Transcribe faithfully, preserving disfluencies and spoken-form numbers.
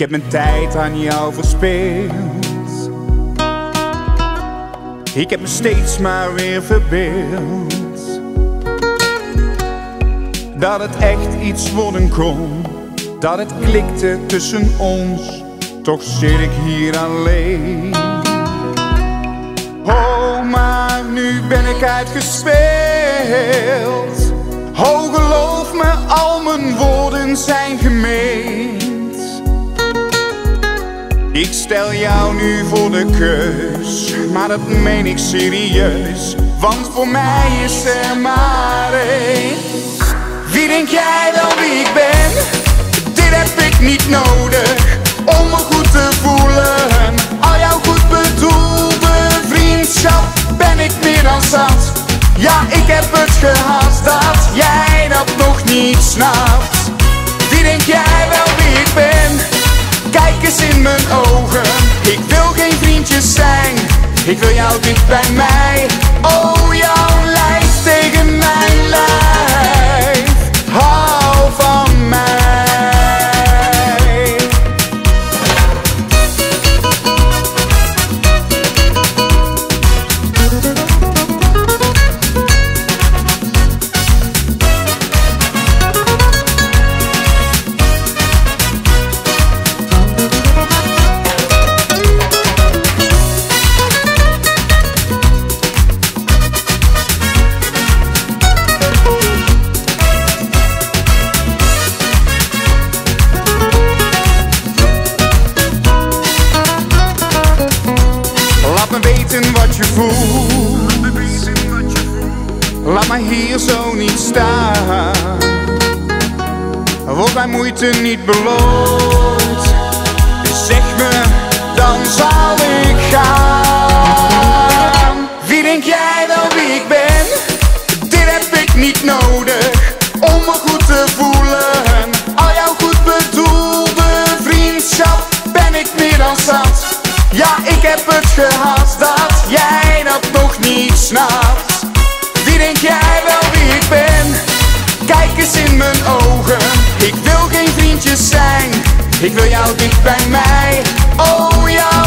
Ik heb mijn tijd aan jou verspeeld. Ik heb me steeds maar weer verbeeld dat het echt iets worden kon, dat het klikte tussen ons. Toch zit ik hier alleen. Oh, maar nu ben ik uitgespeeld. Oh, geloof me, al mijn woorden zijn gemeend. Ik stel jou nu voor de keus, maar dat meen ik serieus, want voor mij is er maar één. Wie denk jij dan wie ik ben? Dit heb ik niet nodig om me goed te voelen. Al jouw goed bedoelde vriendschap ben ik meer dan zat. Ja, ik heb het gehad dat jij dat nog niet snapt. Wie denk jij wel wie ik ben? Kijk eens in mijn ogen. Ik wil geen vriendjes zijn, ik wil jou dicht bij mij. Oh, jouw lijf tegen mijn lijf. Hou van mij. Laat mij hier zo niet staan. Wordt mijn moeite niet beloond? Zeg me, dan zal ik gaan. Wie denk jij wel wie ik ben? Dit heb ik niet nodig om me goed te voelen. Al jouw goed bedoelde vriendschap ben ik meer dan zat. Ja, ik heb het gehad dat jij dat nog niet snapt. Wie denk jij wel wie ik ben? Kijk eens in mijn ogen. Ik wil geen vriendjes zijn, ik wil jou dicht bij mij. Oh ja.